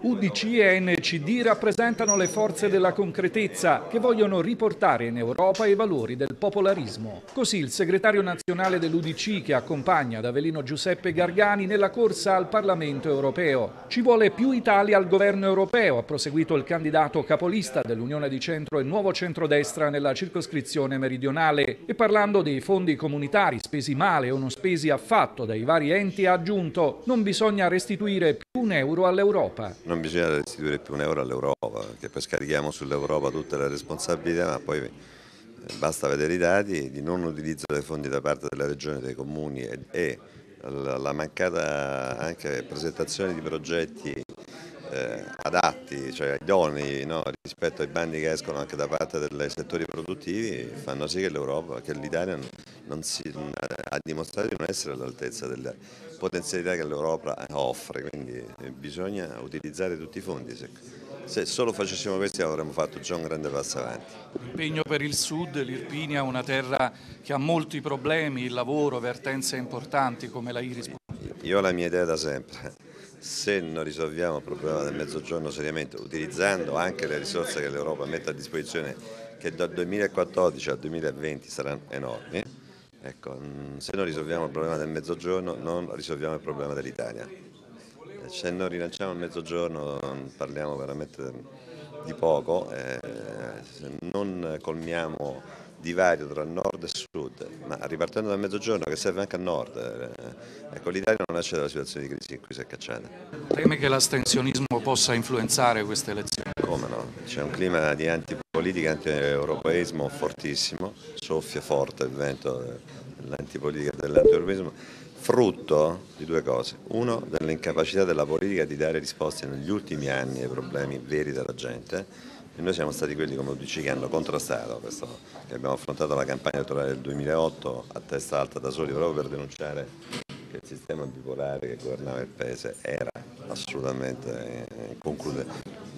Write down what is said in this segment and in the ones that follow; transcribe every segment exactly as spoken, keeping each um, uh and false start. U D C e N C D rappresentano le forze della concretezza che vogliono riportare in Europa i valori del popolarismo. Così il segretario nazionale dell'U D C che accompagna ad Avellino Giuseppe Gargani nella corsa al Parlamento europeo. Ci vuole più Italia al governo europeo, ha proseguito il candidato capolista dell'Unione di Centro e Nuovo Centrodestra nella circoscrizione meridionale e parlando dei fondi comunitari spesi male o non spesi affatto dai vari enti ha aggiunto non bisogna restituire più un euro all'Europa. Non bisogna restituire più un euro all'Europa, perché poi scarichiamo sull'Europa tutte le responsabilità, ma poi basta vedere i dati di non utilizzo dei fondi da parte della Regione, dei Comuni e, e la mancata anche presentazione di progetti eh, adatti, cioè idonei no, rispetto ai bandi che escono anche da parte dei settori produttivi, fanno sì che l'Europa, che l'Italia non si, ha dimostrato di non essere all'altezza delle potenzialità che l'Europa offre, quindi bisogna utilizzare tutti i fondi. Se solo facessimo questo avremmo fatto già un grande passo avanti. Impegno per il Sud, l'Irpinia, una terra che ha molti problemi, il lavoro, vertenze importanti come la Iris. Io ho la mia idea da sempre, se non risolviamo il problema del Mezzogiorno seriamente, utilizzando anche le risorse che l'Europa mette a disposizione, che dal duemilaquattordici al duemilaventi saranno enormi, ecco, se non risolviamo il problema del Mezzogiorno non risolviamo il problema dell'Italia. Se non rilanciamo il Mezzogiorno parliamo veramente di poco, eh, se non colmiamo divario tra nord e sud, ma ripartendo dal Mezzogiorno che serve anche al nord, eh, ecco, l'Italia non esce dalla situazione di crisi in cui si è cacciata. Teme che l'astensionismo possa influenzare queste elezioni? Come no, c'è un clima di antipolitica, anti-europeismo fortissimo, soffia forte il vento dell'antipolitica e dell'anti-europeismo, frutto di due cose, uno dell'incapacità della politica di dare risposte negli ultimi anni ai problemi veri della gente, e noi siamo stati quelli come U D C che hanno contrastato questo, che abbiamo affrontato la campagna elettorale del duemilaotto a testa alta da soli proprio per denunciare che il sistema bipolare che governava il paese era assolutamente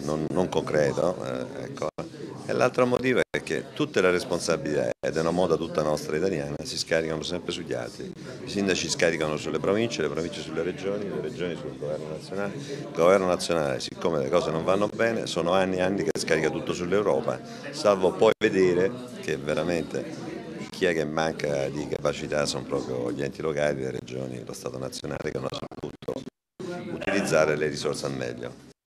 non, non concreto. Eh, ecco. E l'altro motivo è che tutte le responsabilità, ed è una moda tutta nostra italiana, si scaricano sempre sugli altri. I sindaci scaricano sulle province, le province sulle regioni, le regioni sul governo nazionale. Il governo nazionale, siccome le cose non vanno bene, sono anni e anni che scarica tutto sull'Europa, salvo poi vedere che veramente chi è che manca di capacità sono proprio gli enti locali, le regioni, lo Stato nazionale che non ha saputo utilizzare le risorse al meglio.